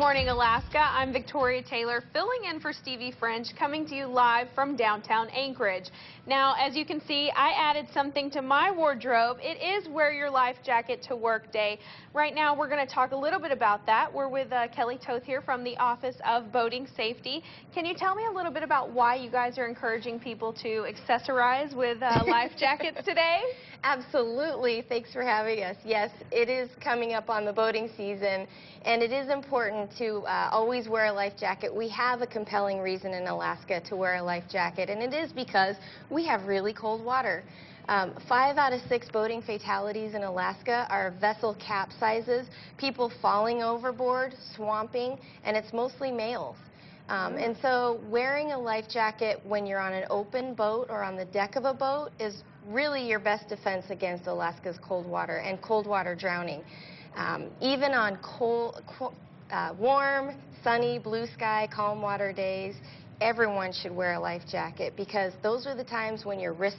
morning, Alaska. I'm Victoria Taylor, filling in for Stevie French, coming to you live from downtown Anchorage. Now, as you can see, I added something to my wardrobe. It is Wear Your Life Jacket to Work Day. Right now, we're going to talk a little bit about that. We're with Kelly Toth here from the Office of Boating Safety. Can you tell me a little bit about why you guys are encouraging people to accessorize with life jackets today? Absolutely. Thanks for having us. Yes, it is coming up on the boating season, and it is important to always wear a life jacket. We have a compelling reason in Alaska to wear a life jacket, and it is because we have really cold water. 5 out of 6 boating fatalities in Alaska are vessel capsizes, people falling overboard, swamping, and it's mostly males. And so wearing a life jacket when you're on an open boat or on the deck of a boat is really your best defense against Alaska's cold water and cold water drowning. Even on warm, sunny, blue sky, calm water days, everyone should wear a life jacket, because those are the times when your risk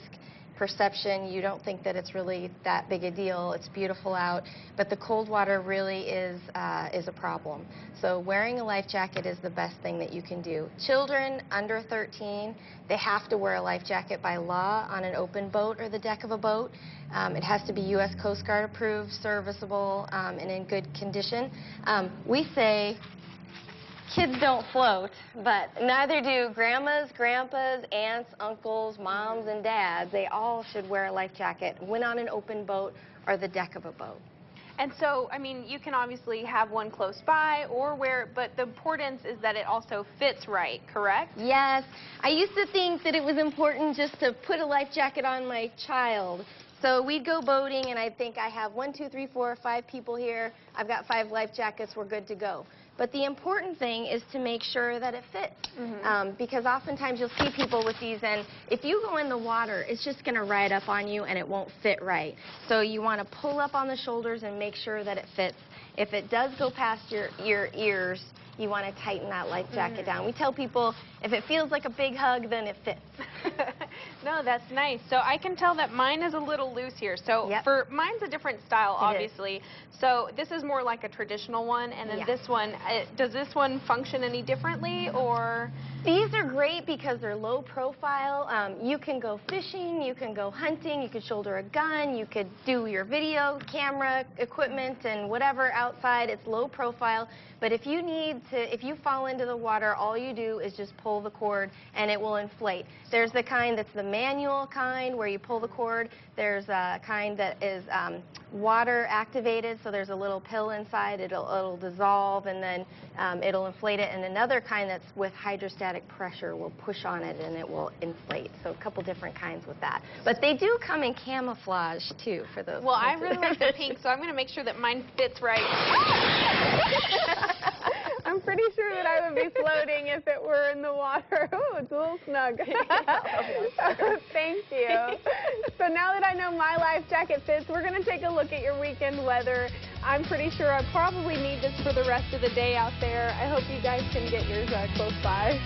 perception, you don't think that it's really that big a deal. It's beautiful out, but the cold water really is a problem. So wearing a life jacket is the best thing that you can do. Children under 13, they have to wear a life jacket by law on an open boat or the deck of a boat. It has to be U.S. Coast Guard approved, serviceable, and in good condition. We say kids don't float, but neither do grandmas, grandpas, aunts, uncles, moms, and dads. They all should wear a life jacket when on an open boat or the deck of a boat. And so, I mean, you can obviously have one close by or wear it, but the importance is that it also fits right, correct? Yes. I used to think that it was important just to put a life jacket on my child. So we'd go boating, and I'd think, I have 1, 2, 3, 4, 5 people here. I've got 5 life jackets. We're good to go. But the important thing is to make sure that it fits, because oftentimes you'll see people with these, and if you go in the water, it's just going to ride up on you, and it won't fit right. So you want to pull up on the shoulders and make sure that it fits. If it does go past your ears, you want to tighten that life jacket down. We tell people, if it feels like a big hug, then it fits. No, that's nice. So I can tell that mine is a little loose here. So for mine's a different style, obviously. So this is more like a traditional one, and then this one, does this one function any differently, or? These are great because they're low profile. You can go fishing, you can go hunting, you could shoulder a gun, you could do your video camera equipment and whatever outside. It's low profile, but if you need to, if you fall into the water, all you do is just pull the cord and it will inflate. There's the kind that's the manual kind where you pull the cord. There's a kind that is water activated, so there's a little pill inside. It'll dissolve and then it'll inflate it. And another kind that's with hydrostatic pressure will push on it and it will inflate. So a couple different kinds with that. But they do come in camouflage too for those. Well, I really like the pink, so I'm going to make sure that mine fits right. I'm pretty sure that I would be floating if it were in the water. Oh, it's a little snug. Thank you. So now that I know my life jacket fits, we're going to take a look at your weekend weather. I'm pretty sure I probably need this for the rest of the day out there. I hope you guys can get yours close by.